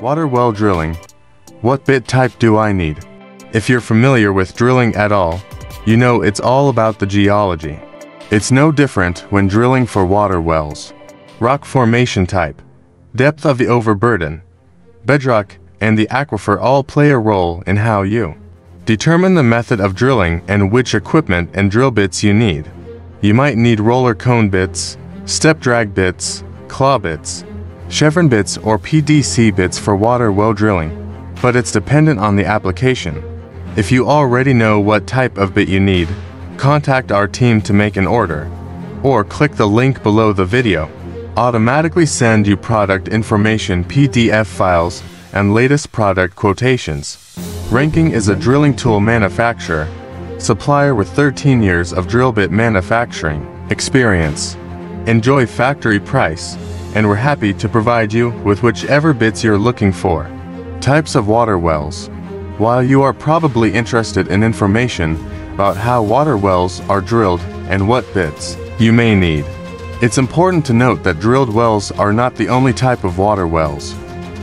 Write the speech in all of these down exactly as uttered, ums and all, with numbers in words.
Water well drilling. What bit type do I need? If you're familiar with drilling at all, you know it's all about the geology. It's no different when drilling for water wells. Rock formation type, depth of the overburden, bedrock, and the aquifer all play a role in how you determine the method of drilling and which equipment and drill bits you need. You might need roller cone bits, step drag bits, claw bits, chevron bits or P D C bits for water well drilling, but it's dependent on the application. If you already know what type of bit you need, contact our team to make an order, or click the link below the video. Automatically send you product information P D F files and latest product quotations. Ranking is a drilling tool manufacturer, supplier with thirteen years of drill bit manufacturing experience. Enjoy factory price, and we're happy to provide you with whichever bits you're looking for. Types of water wells. While you are probably interested in information about how water wells are drilled and what bits you may need, it's important to note that drilled wells are not the only type of water wells.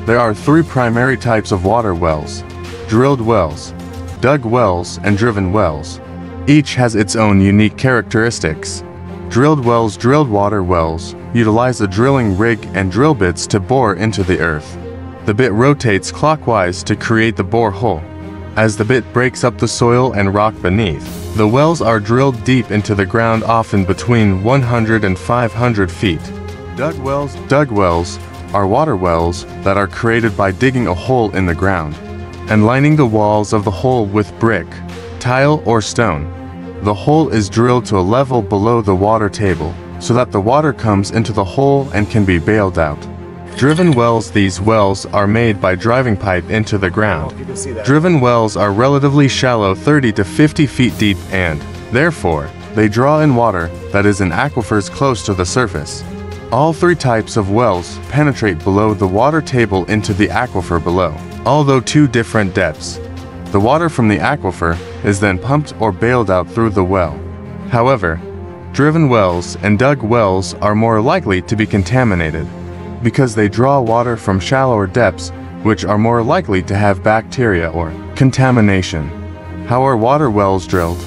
There are three primary types of water wells: drilled wells, dug wells, and driven wells. Each has its own unique characteristics. Drilled wells. Drilled water wells utilize a drilling rig and drill bits to bore into the earth. The bit rotates clockwise to create the bore hole. As the bit breaks up the soil and rock beneath, the wells are drilled deep into the ground, often between one hundred and five hundred feet. Dug wells. Dug wells are water wells that are created by digging a hole in the ground and lining the walls of the hole with brick, tile, or stone. The hole is drilled to a level below the water table so that the water comes into the hole and can be bailed out. Driven wells. These wells are made by driving pipe into the ground. Driven wells are relatively shallow, thirty to fifty feet deep, and therefore they draw in water that is in aquifers close to the surface. All three types of wells penetrate below the water table into the aquifer below, although two different depths. The water from the aquifer is then pumped or bailed out through the well. However, driven wells and dug wells are more likely to be contaminated because they draw water from shallower depths, which are more likely to have bacteria or contamination. How are water wells drilled?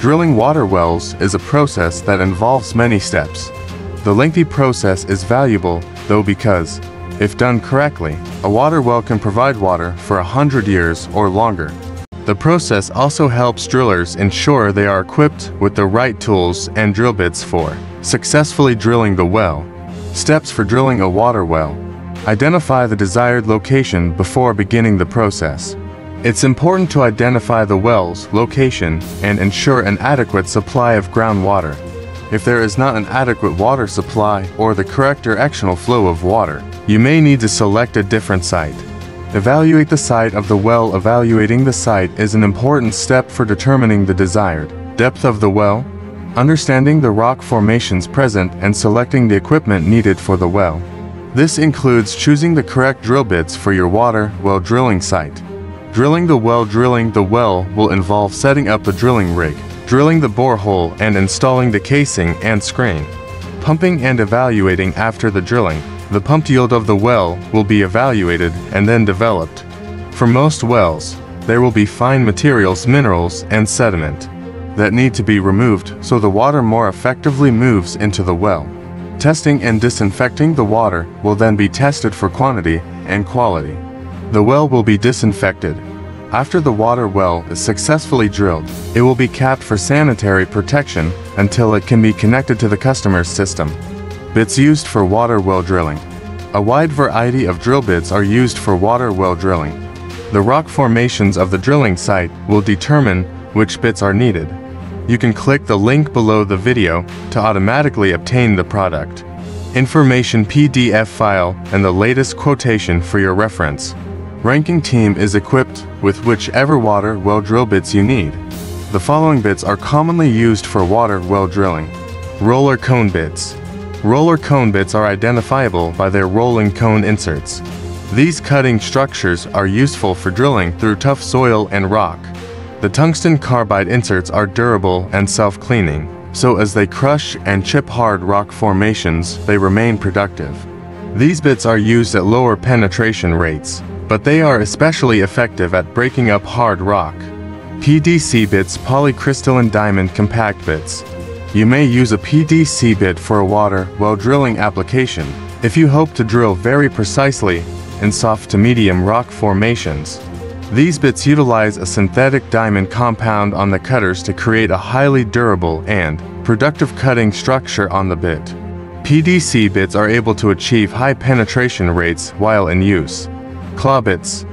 Drilling water wells is a process that involves many steps. The lengthy process is valuable, though, because, if done correctly, a water well can provide water for a hundred years or longer. The process also helps drillers ensure they are equipped with the right tools and drill bits for successfully drilling the well. Steps for drilling a water well. Identify the desired location before beginning the process. It's important to identify the well's location and ensure an adequate supply of groundwater. If there is not an adequate water supply or the correct directional flow of water, you may need to select a different site. Evaluate the site of the well. Evaluating the site is an important step for determining the desired depth of the well. Understanding the rock formations present and selecting the equipment needed for the well. This includes choosing the correct drill bits for your water well drilling site. Drilling the well. Drilling the well will involve setting up the drilling rig, drilling the borehole and installing the casing and screen, pumping and evaluating after the drilling. The pumped yield of the well will be evaluated and then developed. For most wells, there will be fine materials, minerals, and sediment that need to be removed so the water more effectively moves into the well. Testing and disinfecting. The water will then be tested for quantity and quality. The well will be disinfected. After the water well is successfully drilled, it will be capped for sanitary protection until it can be connected to the customer's system. Bits used for water well drilling. A wide variety of drill bits are used for water well drilling. The rock formations of the drilling site will determine which bits are needed. You can click the link below the video to automatically obtain the product information P D F file and the latest quotation for your reference. Ranking team is equipped with whichever water well drill bits you need. The following bits are commonly used for water well drilling. Roller cone bits. Roller cone bits are identifiable by their rolling cone inserts. These cutting structures are useful for drilling through tough soil and rock. The tungsten carbide inserts are durable and self-cleaning, so as they crush and chip hard rock formations, they remain productive. These bits are used at lower penetration rates, but they are especially effective at breaking up hard rock. P D C bits, polycrystalline diamond compact bits. You may use a P D C bit for a water well drilling application if you hope to drill very precisely in soft to medium rock formations. These bits utilize a synthetic diamond compound on the cutters to create a highly durable and productive cutting structure on the bit. P D C bits are able to achieve high penetration rates while in use. Claw bits.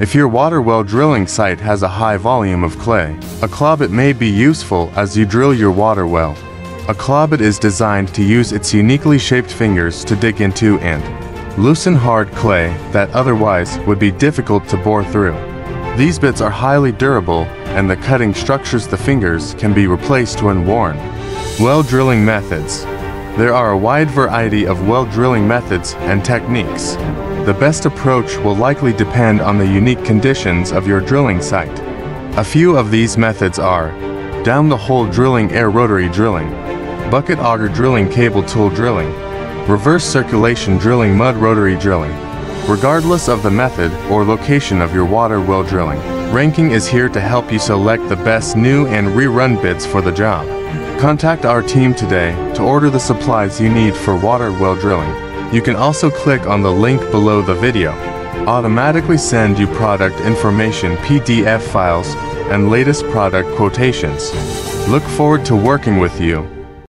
If your water well drilling site has a high volume of clay, a claw bit may be useful as you drill your water well. A claw bit is designed to use its uniquely shaped fingers to dig into and loosen hard clay that otherwise would be difficult to bore through. These bits are highly durable, and the cutting structures the fingers can be replaced when worn. Well drilling methods. There are a wide variety of well drilling methods and techniques. The best approach will likely depend on the unique conditions of your drilling site. A few of these methods are down the hole drilling, air rotary drilling, bucket auger drilling, cable tool drilling, reverse circulation drilling, mud rotary drilling. Regardless of the method or location of your water well drilling, Ranking is here to help you select the best new and rerun bits for the job. Contact our team today to order the supplies you need for water well drilling. You can also click on the link below the video. Automatically send you product information, P D F files, and latest product quotations. Look forward to working with you.